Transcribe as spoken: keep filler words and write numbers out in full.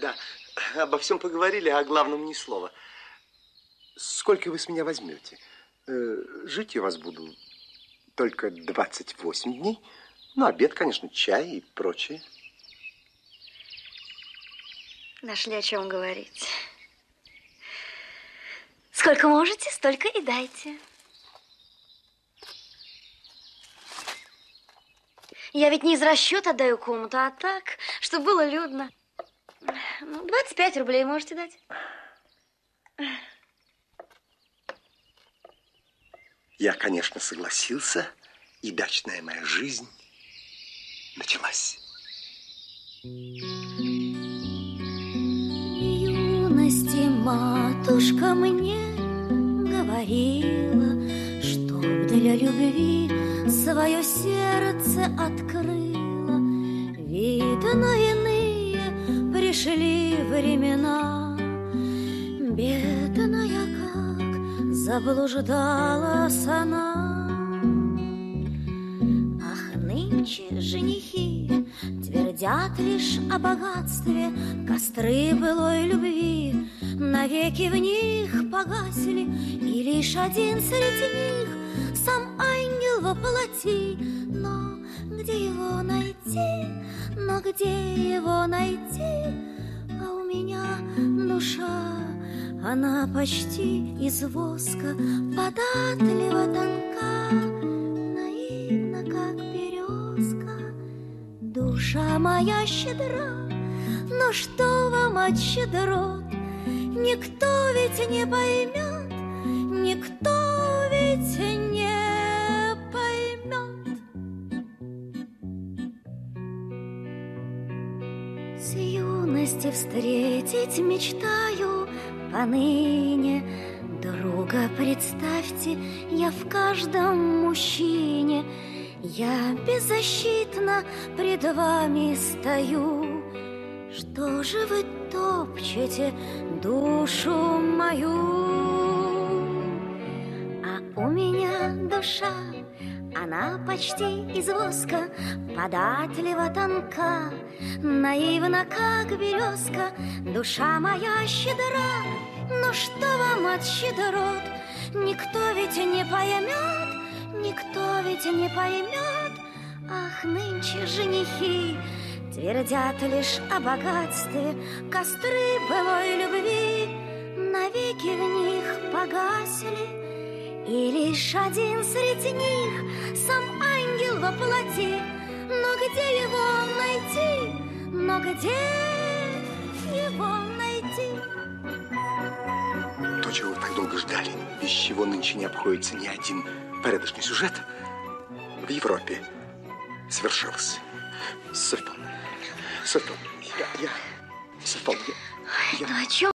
Да, обо всем поговорили, а о главном ни слова. Сколько вы с меня возьмете? Жить я вас буду только двадцать восемь дней. Ну, обед, конечно, чай и прочее. Нашли о чем говорить. Сколько можете, столько и дайте. Я ведь не из расчета отдаю кому-то, а так, чтобы было людно. Ну, двадцать пять рублей можете дать. Я, конечно, согласился, и дачная моя жизнь началась. Юности матушка мне говорила, чтоб для любви свое сердце открыла. Видно, иные пришли времена, бедная как заблуждалась она. Ах, нынче женихи твердят лишь о богатстве, костры былой любви навеки в них погасли, и лишь один среди них сам ангел воплоти. Но где его найти, но где его найти? А у меня душа, она почти из воска, податливо тонка, наивна, как березка. Душа моя щедра, но что вам от щедрот? Никто ведь не поймет, никто ведь не поймет. С юности встретить мечтаю поныне. Друга представьте, я в каждом мужчине. Я беззащитно пред вами стою. Что же вы топчете душу мою? А у меня душа, она почти из воска, податливо тонка, наивна, как березка. Душа моя щедра, но что вам от щедрот? Никто ведь не поймет, никто ведь не поймет. Ах, нынче женихи твердят лишь о богатстве, костры былой любви навеки в них погасли, и лишь один среди них сам ангел воплоти. Но где его найти? Но где его найти? То, чего вы так долго ждали, без чего нынче не обходится ни один порядочный сюжет, в Европе свершилось. Совпал. Совпал. Я, я, совпал. Я, я. Ой, ну о чем?